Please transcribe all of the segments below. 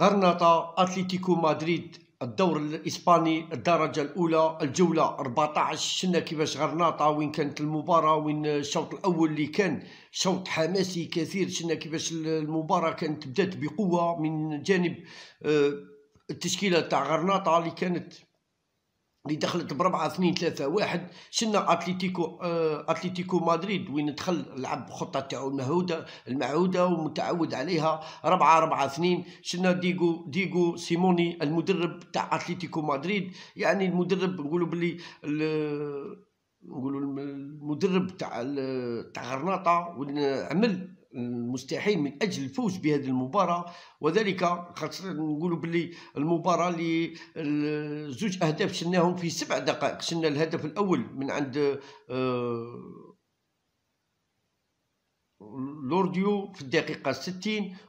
غرناطة أتلتيكو مدريد الدور الإسباني الدرجة الأولى الجولة 14. شفنا كيفاش غرناطة وين كانت المباراة، وين الشوط الأول اللي كان شوط حماسي كثير. شفنا كيفاش المباراة كانت بدات بقوة من جانب التشكيلة تاع غرناطة اللي دخلت بربعة 2-3-1. شفنا أتلتيكو مدريد وين دخل لعب خطة تاعو المعهودة ومتعود عليها 4-4-2. شفنا ديغو سيموني المدرب تاع أتلتيكو مدريد، يعني المدرب نقولوا باللي نقولوا المدرب تاع غرناطة عمل المستحيل من اجل الفوز بهذه المباراه، وذلك خاصه نقولوا باللي المباراه اللي زوج اهداف شناهم في 7 دقائق. شنا الهدف الاول من عند لورديو في الدقيقه 60،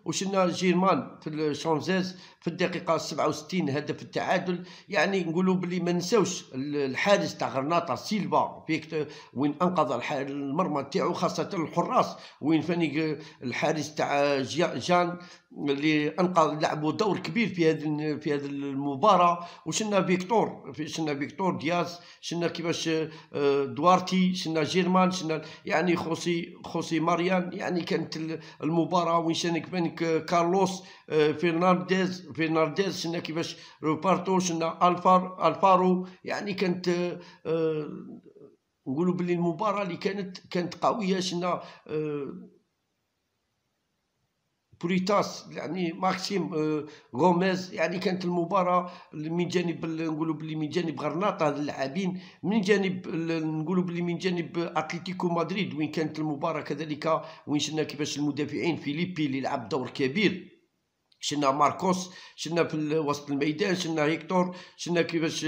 وشنا جيرمان في الشانزاز في الدقيقه 67 هدف التعادل. يعني نقولوا بلي ما نساوش الحارس تاع غرناطه سيلفا فيكتور وين انقذ المرمى تاعو، خاصه الحراس وين فاني الحارس تاع جان اللي انقذ لعبوا دور كبير في هذه المباراه. وشنا فيكتور دياز، شنا كيفاش دوارتي، شنا جيرمان، شنا يعني خوسي ماريان. يعني كانت المباراه وين شانك بانك كارلوس فرنانديز، شنا كيفاش روبرتو، شنا الفارو. يعني كانت نقولوا باللي المباراه اللي كانت قويه. شنا بوريتاس، يعني ماكسيم غوميز. يعني كانت المباراه من جانب نقولوا باللي من جانب غرناطه اللاعبين، من جانب نقولوا باللي من جانب اتلتيكو مدريد وين كانت المباراه كذلك وين شفنا كيفاش المدافعين فيليبي اللي لعب دور كبير، شفنا ماركوس، شفنا في وسط الميدان، شفنا هيكتور، شفنا كيفاش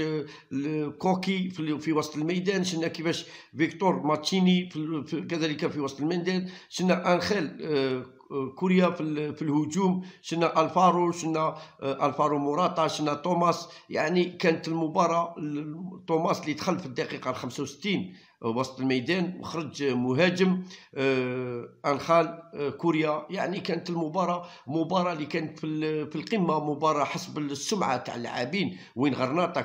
كوكي في وسط الميدان، شفنا كيفاش فيكتور ماتشيني كذلك في وسط الميدان، شفنا انخيل كوريا في الهجوم، شفنا الفارو، شفنا الفارو موراتا، شفنا توماس. يعني كانت المباراه توماس اللي دخل في الدقيقه 65 وسط الميدان وخرج مهاجم انخال كوريا. يعني كانت المباراه مباراه اللي كانت في القمه، مباراه حسب السمعه تاع اللاعبين وين غرناطه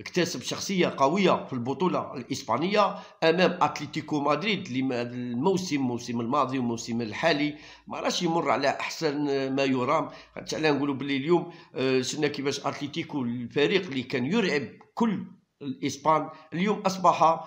اكتسب شخصية قوية في البطولة الإسبانية أمام أتلتيكو مدريد اللي الموسم الماضي والموسم الحالي ما راش يمر على أحسن ما يرام. تعالى نقولوا باللي اليوم شفنا كيفاش أتلتيكو الفريق اللي كان يرعب كل الإسبان اليوم أصبح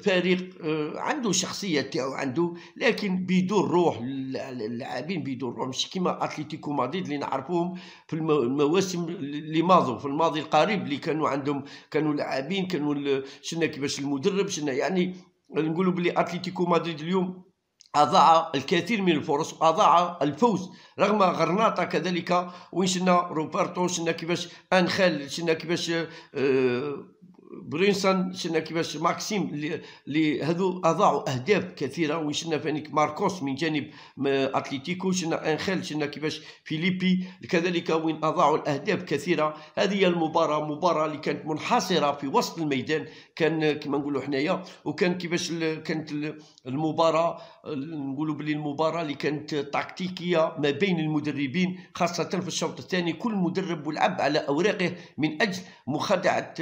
فريق عنده شخصية تاعو عنده، لكن بدون روح. اللاعبين بدون روح، مش كيما أتلتيكو مدريد اللي نعرفوهم في المواسم اللي ماضوا في الماضي القريب اللي كانوا عندهم كانوا لاعبين كانوا شفنا كيفاش المدرب شفنا. يعني نقولوا بلي أتلتيكو مدريد اليوم أضاع الكثير من الفرص وأضاع الفوز رغم غرناطة كذلك وين شفنا روبرتو، شفنا كيفاش أنخيل، شفنا كيفاش برينسون، شفنا كيفاش ماكسيم اللي هذو اضاعوا اهداف كثيره. وشفنا فانيك ماركوس من جانب اتلتيكو، شفنا انخيل، شفنا كيفاش فيليبي كذلك وين اضاعوا الاهداف كثيره. هذه المباراه مباراه اللي كانت منحصره في وسط الميدان كان كما نقولوا حنايا، وكان كيفاش كانت المباراه نقولوا باللي المباراه اللي كانت تكتيكيه ما بين المدربين، خاصه في الشوط الثاني كل مدرب ولعب على اوراقه من اجل مخادعه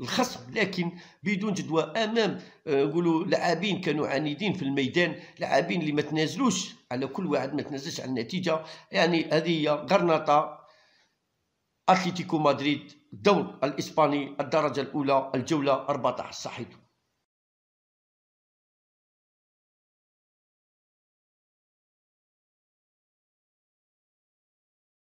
الخصم، لكن بدون جدوى امام نقولوا لاعبين كانوا عنيدين في الميدان، لاعبين اللي ما تنازلوش على كل واحد ما تنازلش على النتيجه. يعني هذه هي غرناطه اتلتيكو مدريد الدور الاسباني الدرجه الاولى الجوله 14 صحيح.